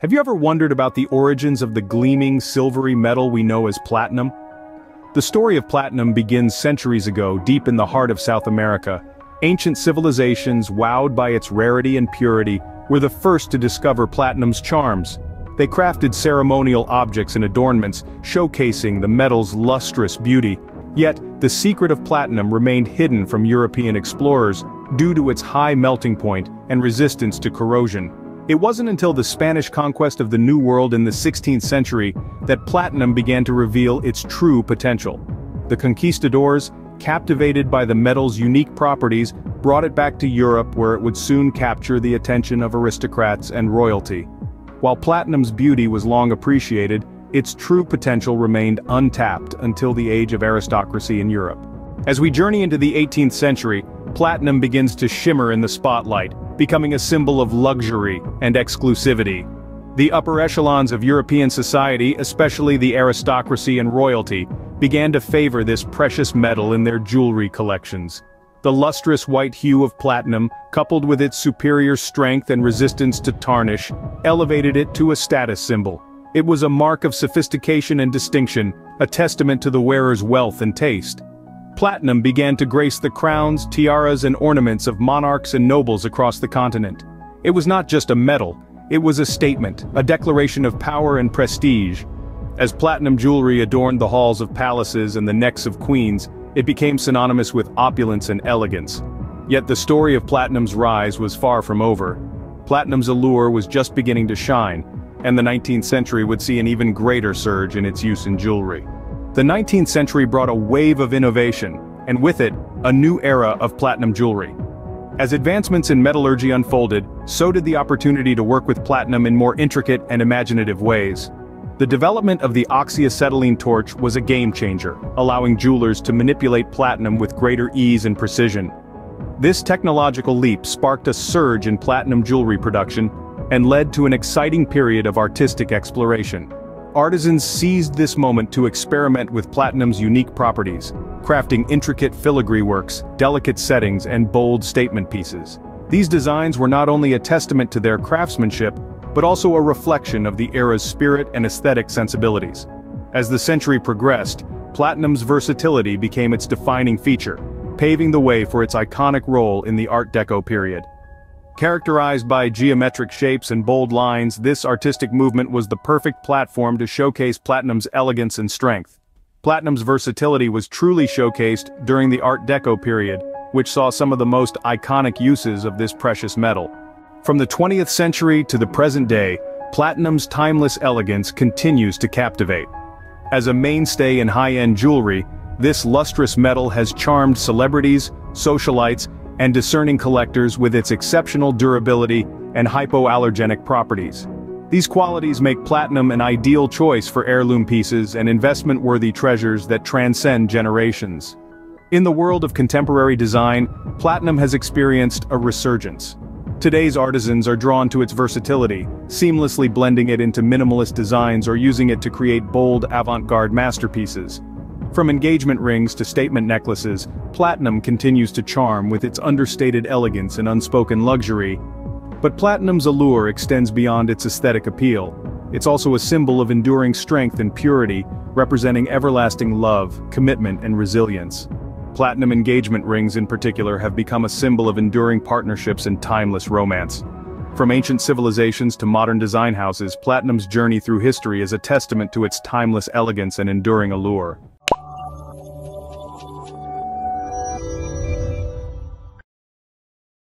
Have you ever wondered about the origins of the gleaming, silvery metal we know as platinum? The story of platinum begins centuries ago, deep in the heart of South America. Ancient civilizations, wowed by its rarity and purity, were the first to discover platinum's charms. They crafted ceremonial objects and adornments, showcasing the metal's lustrous beauty. Yet, the secret of platinum remained hidden from European explorers, due to its high melting point and resistance to corrosion. It wasn't until the Spanish conquest of the New World in the 16th century that platinum began to reveal its true potential. The conquistadors, captivated by the metal's unique properties, brought it back to Europe, where it would soon capture the attention of aristocrats and royalty. While platinum's beauty was long appreciated, its true potential remained untapped until the age of aristocracy in Europe. As we journey into the 18th century, platinum begins to shimmer in the spotlight, becoming a symbol of luxury and exclusivity. The upper echelons of European society, especially the aristocracy and royalty, began to favor this precious metal in their jewelry collections. The lustrous white hue of platinum, coupled with its superior strength and resistance to tarnish, elevated it to a status symbol. It was a mark of sophistication and distinction, a testament to the wearer's wealth and taste. Platinum began to grace the crowns, tiaras, and ornaments of monarchs and nobles across the continent. It was not just a metal, it was a statement, a declaration of power and prestige. As platinum jewelry adorned the halls of palaces and the necks of queens, it became synonymous with opulence and elegance. Yet the story of platinum's rise was far from over. Platinum's allure was just beginning to shine, and the 19th century would see an even greater surge in its use in jewelry. The 19th century brought a wave of innovation, and with it, a new era of platinum jewelry. As advancements in metallurgy unfolded, so did the opportunity to work with platinum in more intricate and imaginative ways. The development of the oxyacetylene torch was a game-changer, allowing jewelers to manipulate platinum with greater ease and precision. This technological leap sparked a surge in platinum jewelry production, and led to an exciting period of artistic exploration. Artisans seized this moment to experiment with platinum's unique properties, crafting intricate filigree works, delicate settings, and bold statement pieces. These designs were not only a testament to their craftsmanship, but also a reflection of the era's spirit and aesthetic sensibilities. As the century progressed, platinum's versatility became its defining feature, paving the way for its iconic role in the Art Deco period. Characterized by geometric shapes and bold lines, this artistic movement was the perfect platform to showcase platinum's elegance and strength. Platinum's versatility was truly showcased during the Art Deco period, which saw some of the most iconic uses of this precious metal. From the 20th century to the present day, platinum's timeless elegance continues to captivate. As a mainstay in high-end jewelry, this lustrous metal has charmed celebrities, socialites, and discerning collectors with its exceptional durability and hypoallergenic properties. These qualities make platinum an ideal choice for heirloom pieces and investment-worthy treasures that transcend generations. In the world of contemporary design, platinum has experienced a resurgence. Today's artisans are drawn to its versatility, seamlessly blending it into minimalist designs or using it to create bold avant-garde masterpieces. From engagement rings to statement necklaces, platinum continues to charm with its understated elegance and unspoken luxury. But platinum's allure extends beyond its aesthetic appeal. It's also a symbol of enduring strength and purity, representing everlasting love, commitment, and resilience. Platinum engagement rings in particular have become a symbol of enduring partnerships and timeless romance. From ancient civilizations to modern design houses, platinum's journey through history is a testament to its timeless elegance and enduring allure.